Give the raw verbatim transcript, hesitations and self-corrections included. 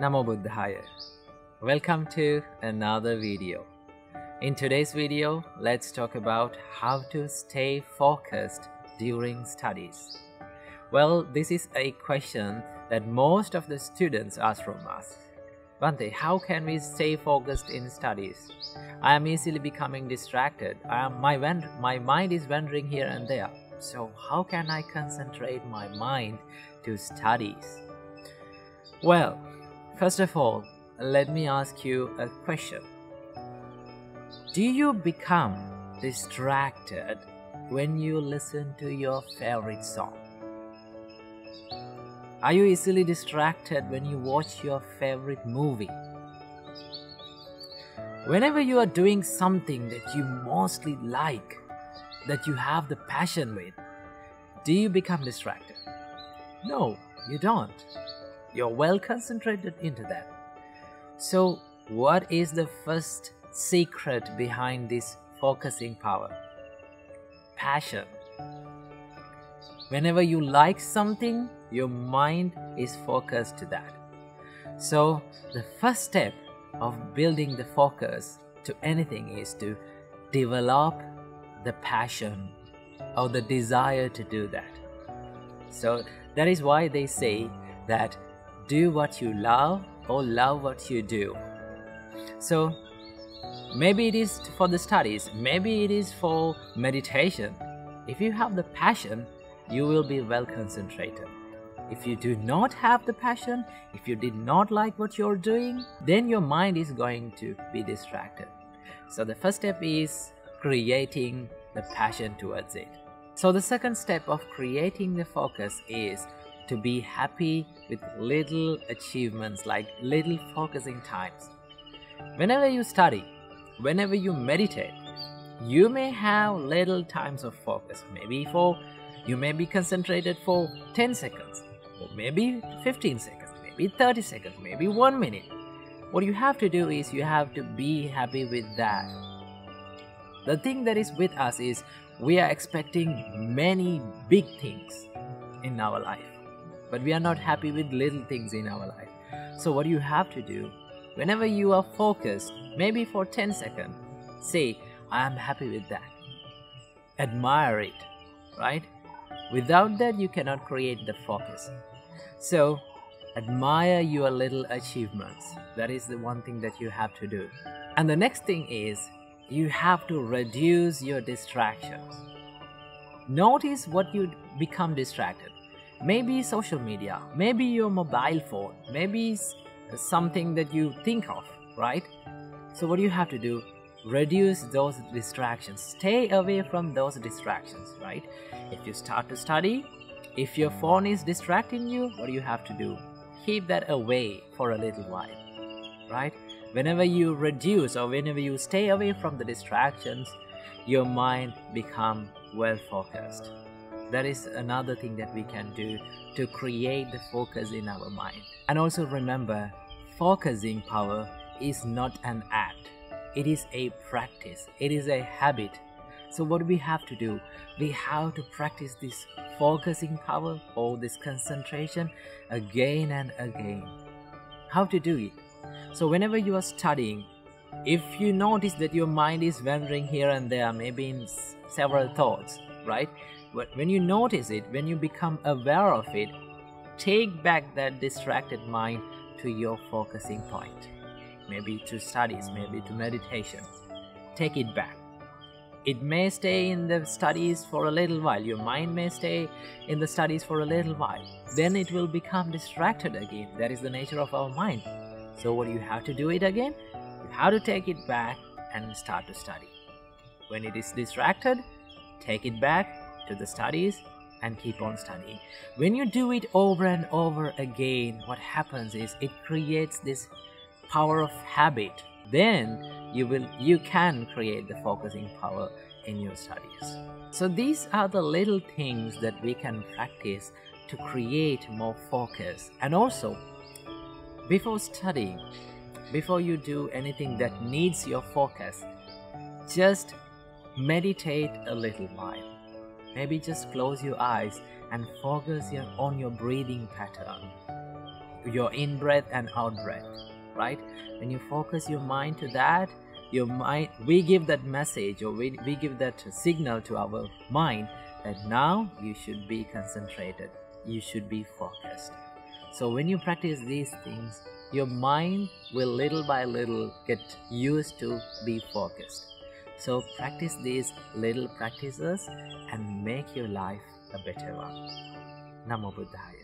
Namo Buddhaya. Welcome to another video. In today's video, let's talk about how to stay focused during studies. Well, this is a question that most of the students ask from us. Bhante, how can we stay focused in studies? I am easily becoming distracted. I am, my, my mind is wandering here and there. So how can I concentrate my mind to studies? Well, first of all, let me ask you a question. Do you become distracted when you listen to your favorite song? Are you easily distracted when you watch your favorite movie? Whenever you are doing something that you mostly like, that you have the passion with, do you become distracted? No, you don't. You're well concentrated into that. So what is the first secret behind this focusing power? Passion. Whenever you like something, your mind is focused to that. So the first step of building the focus to anything is to develop the passion or the desire to do that. So that is why they say that do what you love or love what you do. So maybe it is for the studies, maybe it is for meditation. If you have the passion, you will be well concentrated. If you do not have the passion, if you did not like what you're doing, then your mind is going to be distracted. So the first step is creating the passion towards it. So the second step of creating the focus is to be happy with little achievements, like little focusing times. Whenever you study, whenever you meditate, you may have little times of focus. Maybe for, you may be concentrated for ten seconds, or maybe fifteen seconds, maybe thirty seconds, maybe one minute. What you have to do is you have to be happy with that. The thing that is with us is we are expecting many big things in our life, but we are not happy with little things in our life. So what you have to do, whenever you are focused, maybe for ten seconds, say, I am happy with that. Admire it, right? Without that, you cannot create the focus. So admire your little achievements. That is the one thing that you have to do. And the next thing is you have to reduce your distractions. Notice what you become distracted. Maybe social media, maybe your mobile phone, maybe something that you think of, right? So what you have to do, reduce those distractions. Stay away from those distractions, right? If you start to study, if your phone is distracting you, what do you have to do? Keep that away for a little while, right? Whenever you reduce or whenever you stay away from the distractions, your mind becomes well focused. That is another thing that we can do to create the focus in our mind. And also remember, focusing power is not an act. It is a practice. It is a habit. So what do we have to do? We have to practice this focusing power or this concentration again and again. How to do it? So whenever you are studying, if you notice that your mind is wandering here and there, maybe in several thoughts, right? But when you notice it, when you become aware of it, take back that distracted mind to your focusing point. Maybe to studies, maybe to meditation. Take it back. It may stay in the studies for a little while. Your mind may stay in the studies for a little while. Then it will become distracted again. That is the nature of our mind. So what do you have to do it again? You have to take it back and start to study. When it is distracted, take it back to the studies and keep on studying. When you do it over and over again, what happens is it creates this power of habit. Then you will you can create the focusing power in your studies. So these are the little things that we can practice to create more focus. And also, before studying, before you do anything that needs your focus, just meditate a little while. Maybe just close your eyes and focus on your breathing pattern. your in-breath and out-breath, right? When you focus your mind to that, your mind, we give that message, or we, we give that signal to our mind that now you should be concentrated, you should be focused. So when you practice these things, your mind will little by little get used to be focused. So practice these little practices and make your life a better one. Namo Buddhaya.